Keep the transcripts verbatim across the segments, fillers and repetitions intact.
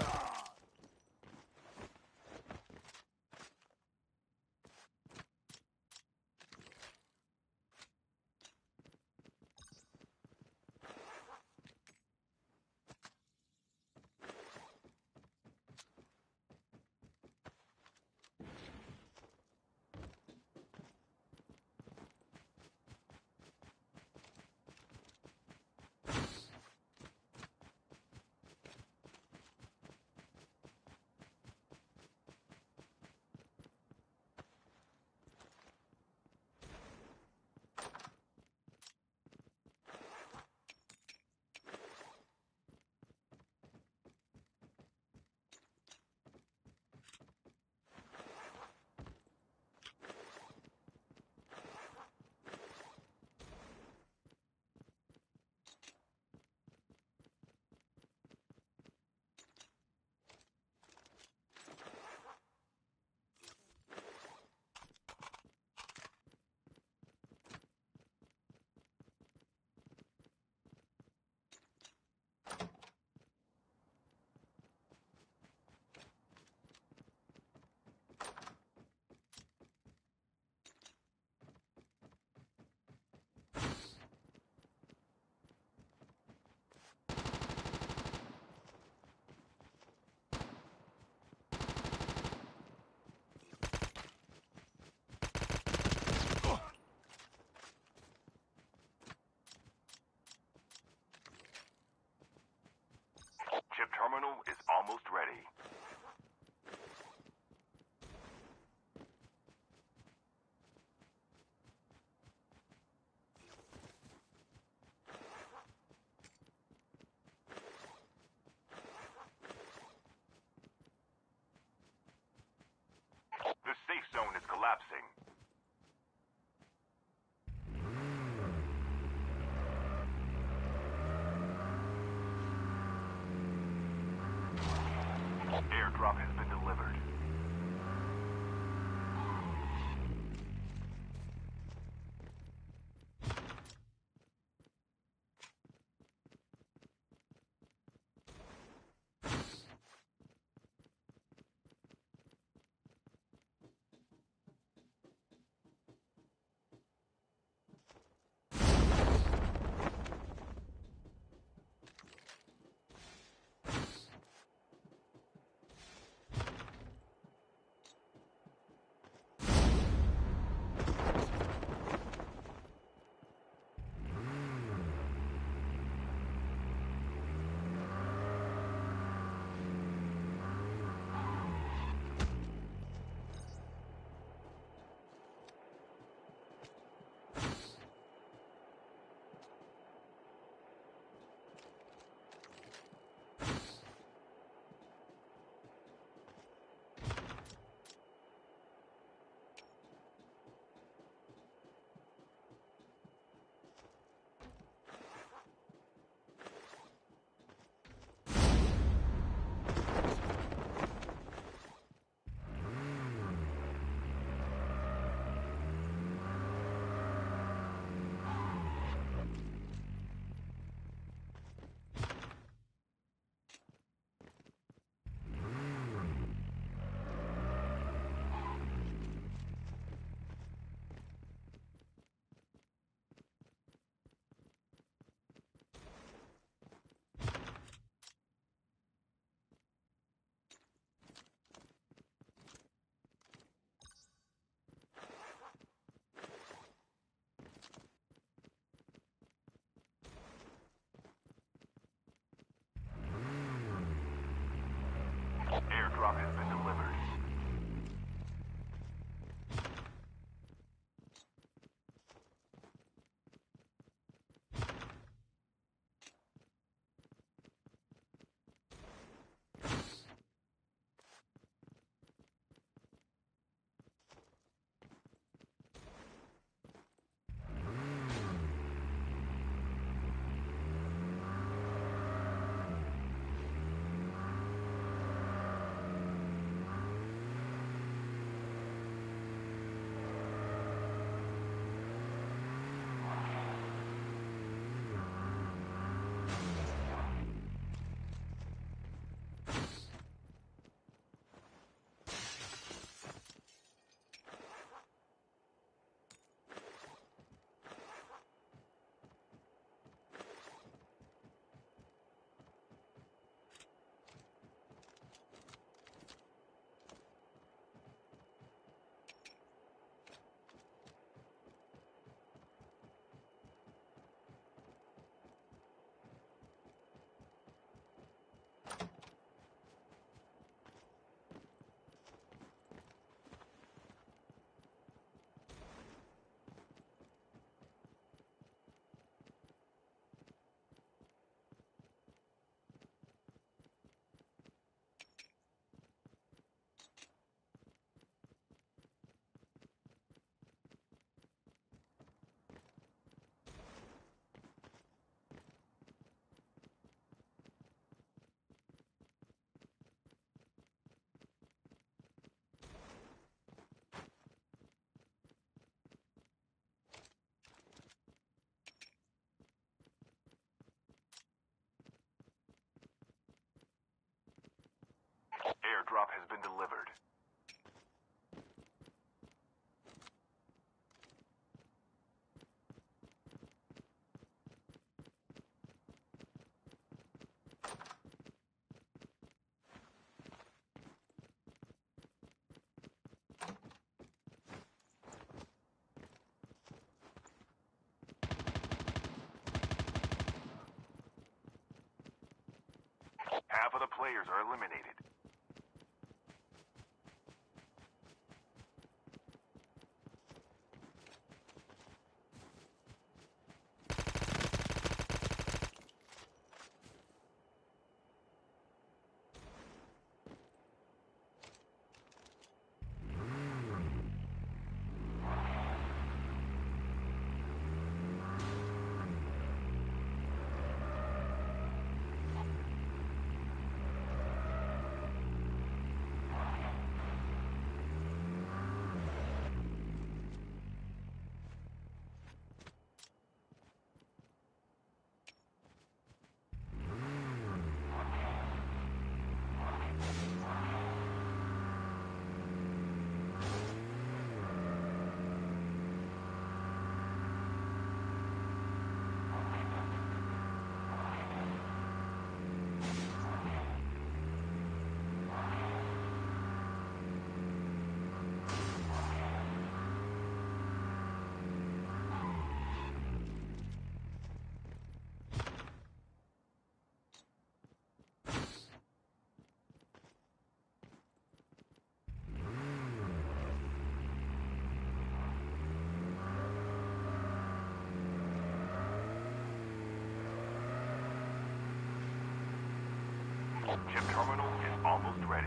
Ah! players are eliminated. Ship terminal is almost ready.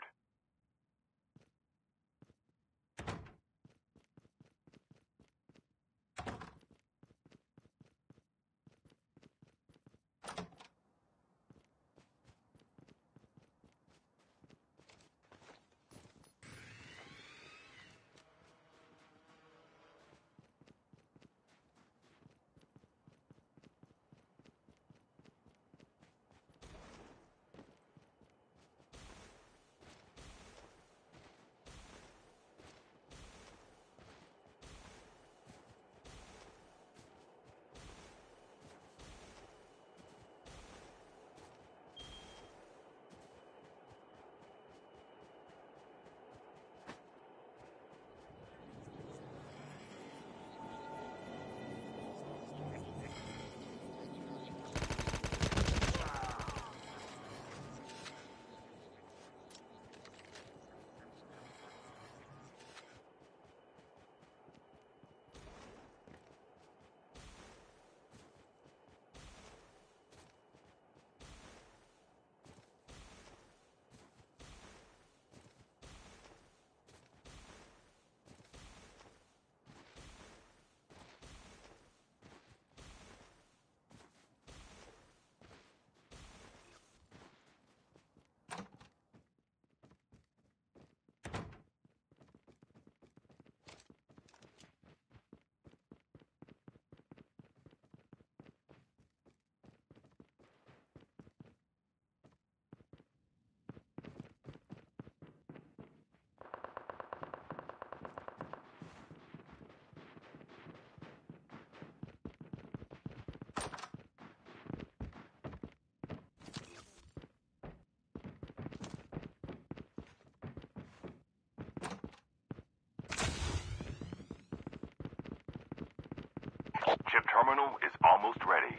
terminal is almost ready.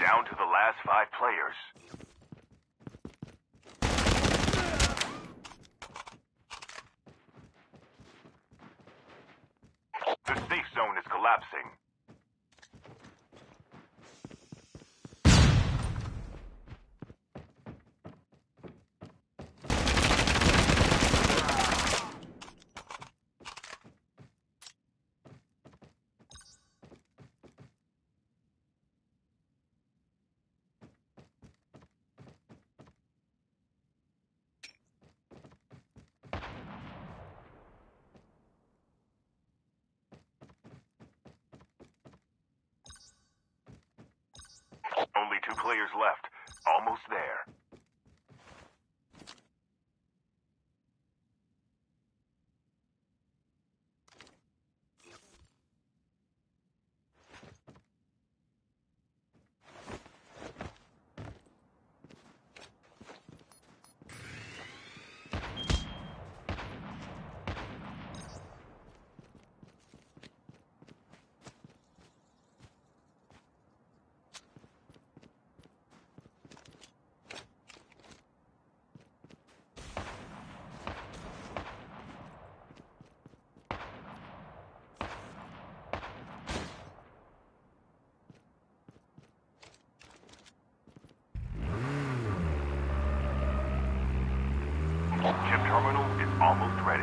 Down to the last five players. Only two players left. Almost there. Chip terminal is almost ready.